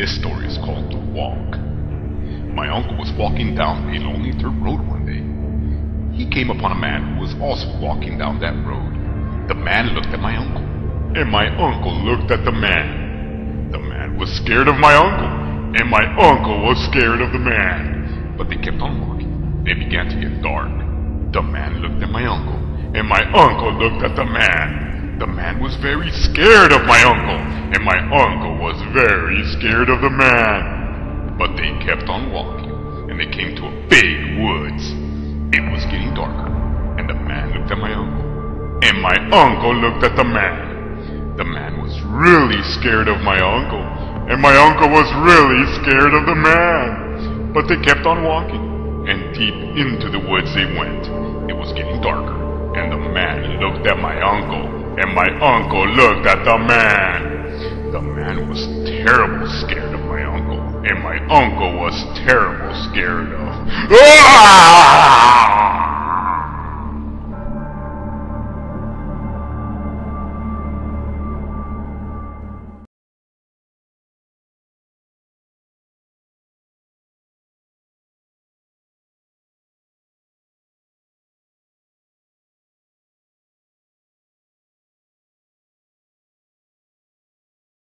This story is called The Walk. My uncle was walking down a lonely dirt road one day. He came upon a man who was also walking down that road. The man looked at my uncle, and my uncle looked at the man. The man was scared of my uncle, and my uncle was scared of the man. But they kept on walking. It began to get dark. The man looked at my uncle, and my uncle looked at the man. The man was very scared of my uncle, and my uncle was very scared of the man. But they kept on walking, and they came to a big woods. It was getting darker, and the man looked at my uncle, and my uncle looked at the man. The man was really scared of my uncle, and my uncle was really scared of the man. But they kept on walking, and deep into the woods they went. It was getting darker, and the man looked at my uncle, and my uncle looked at the man. The man was terribly scared of my uncle, and my uncle was terribly scared of... Ah!